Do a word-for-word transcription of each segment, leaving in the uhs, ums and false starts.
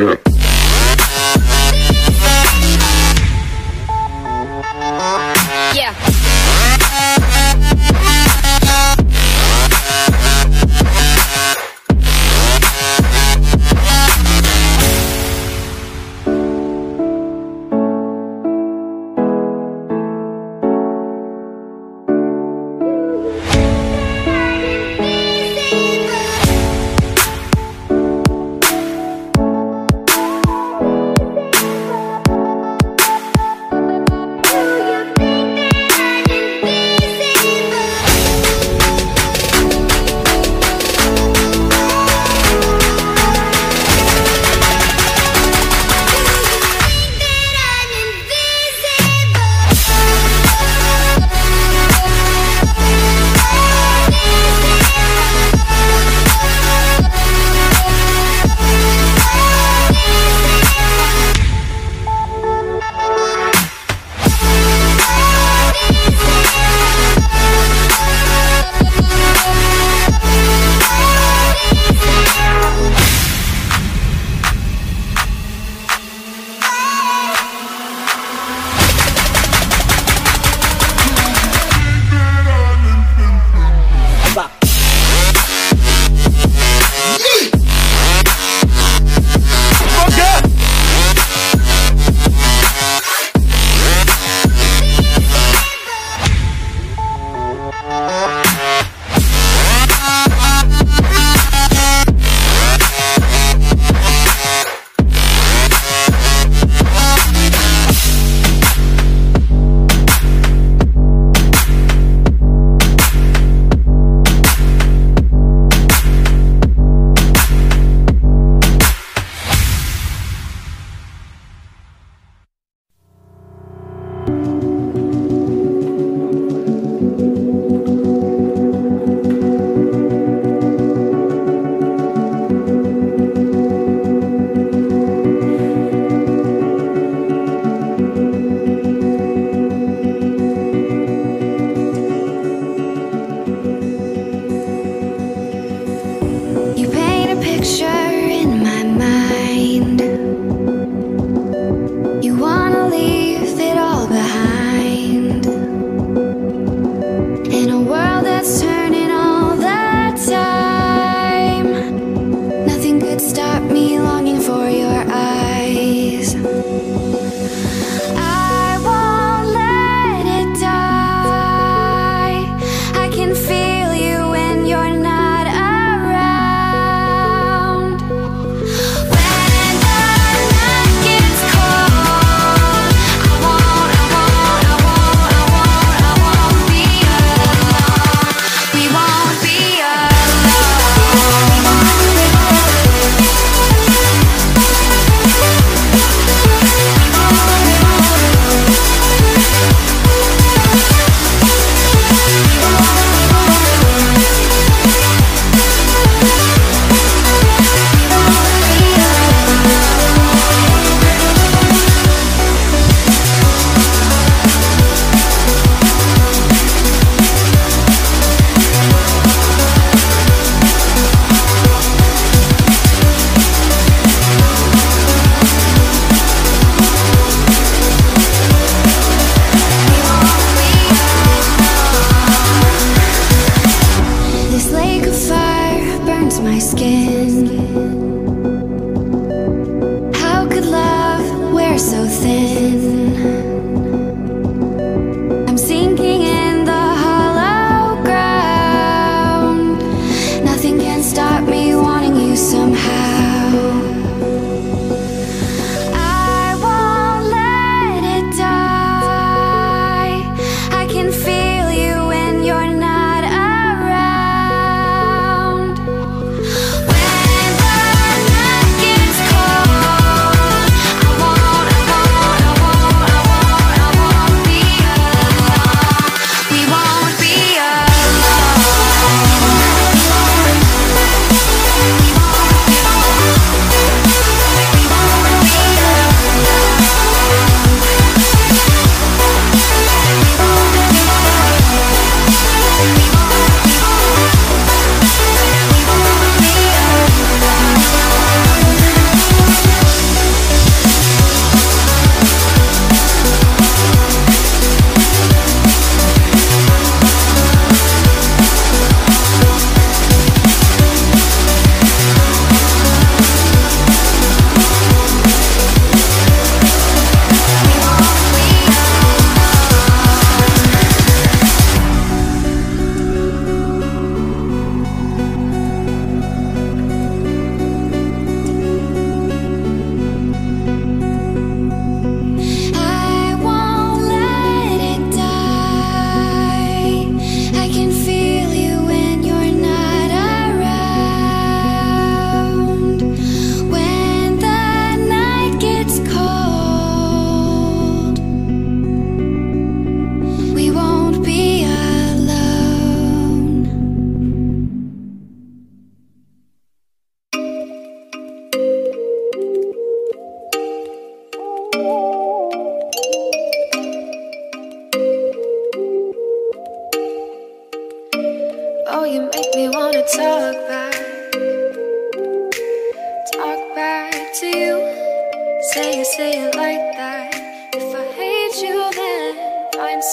We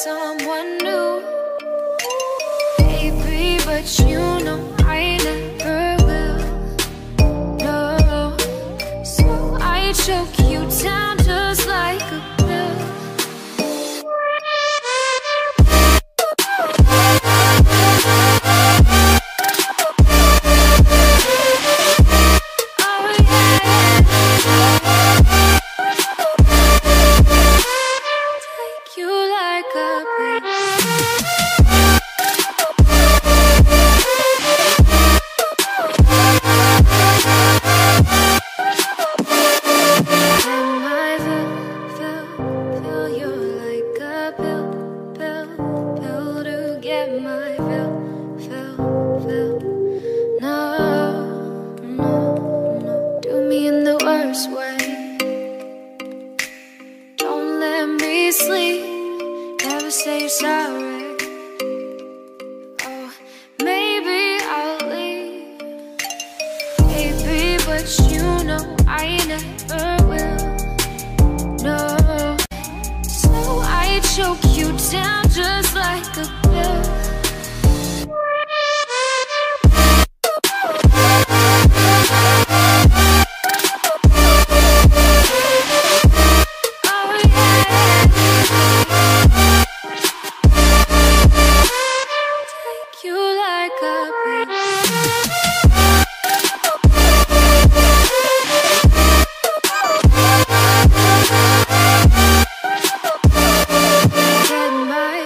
someone new, baby, but you know I never will, no, so I choke you down just like a pill. Had my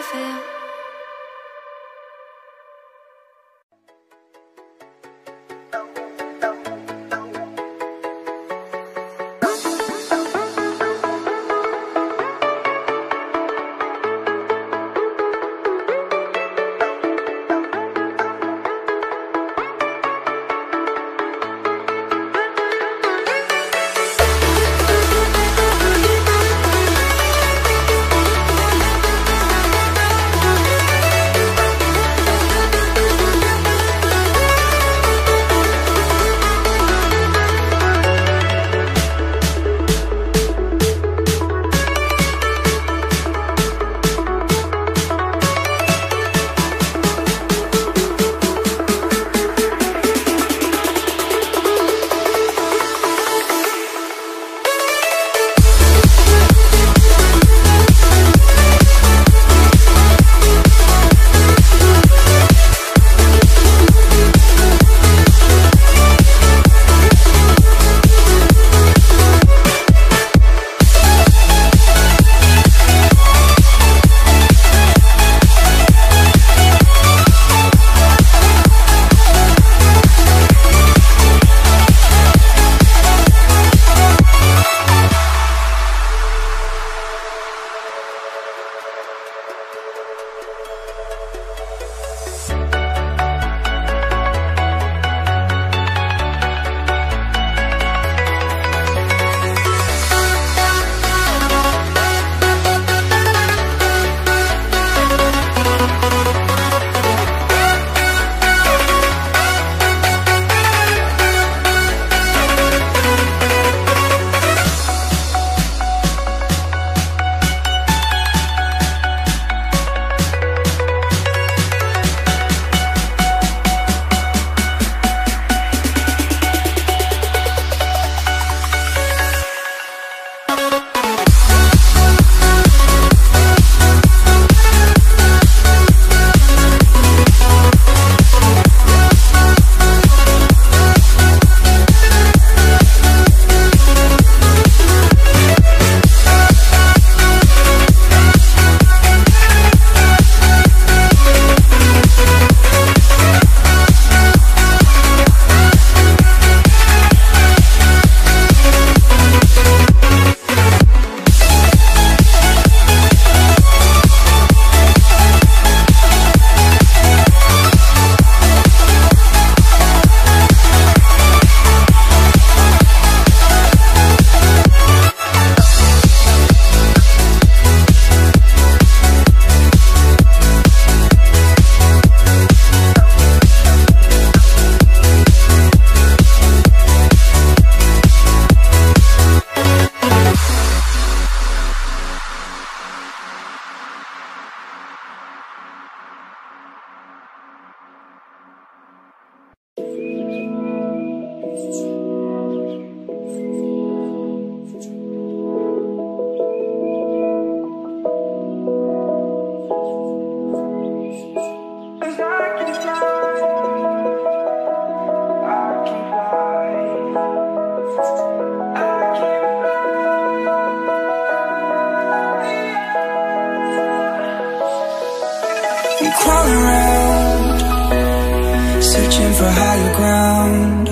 Searching for higher ground.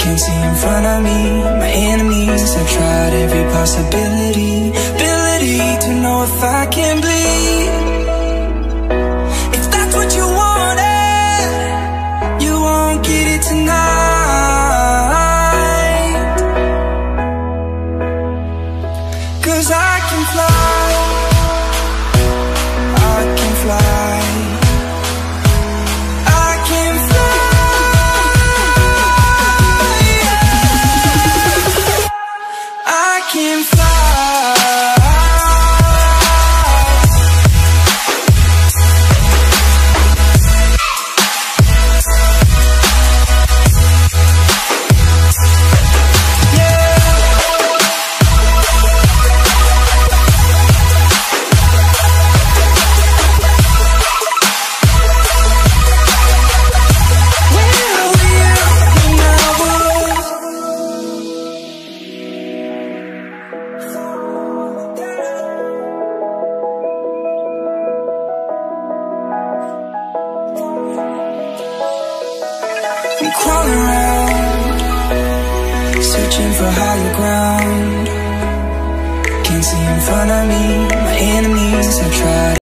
Can't see in front of me. My enemies have tried every possibility. Ability to know if I can bleed. If that's what you wanted, you won't get it tonight. Cause I can fly. I can fly. Crawling around, searching for higher ground. Can't see in front of me, my enemies have tried.